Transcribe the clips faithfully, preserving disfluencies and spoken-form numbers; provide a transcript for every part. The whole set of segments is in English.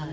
blood.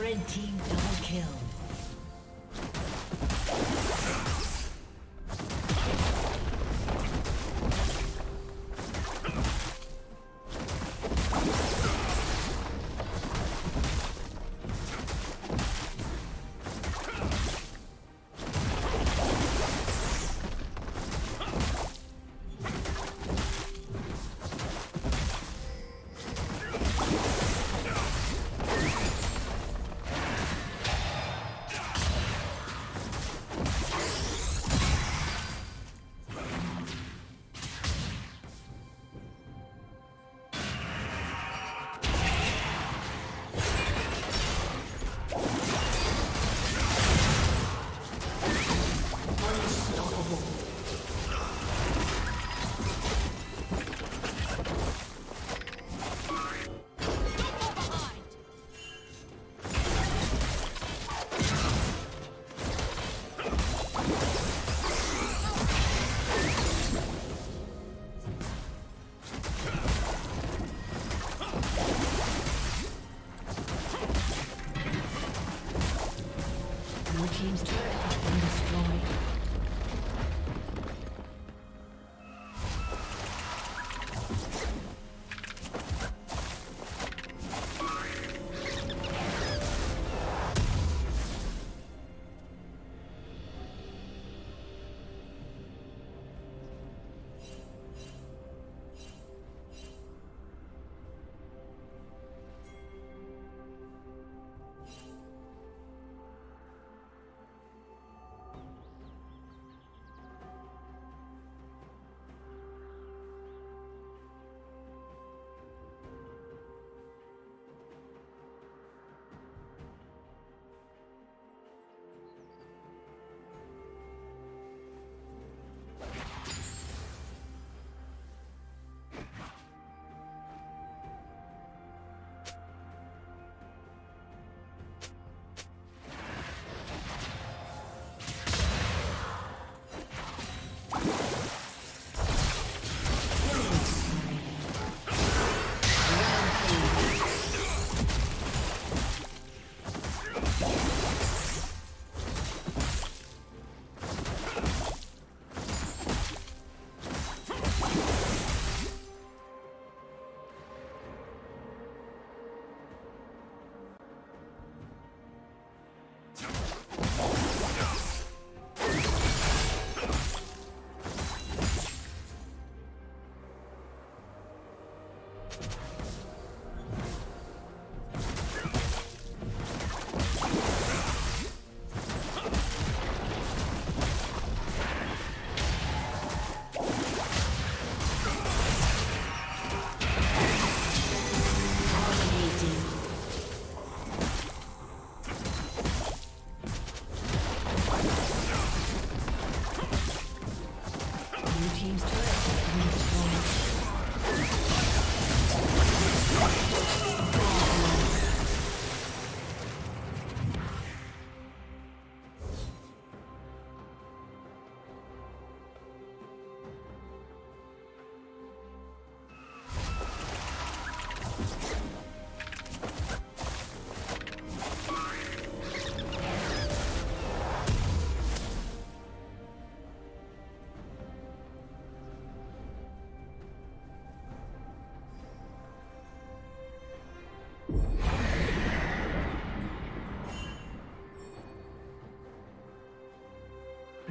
Red team double kill.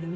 Blue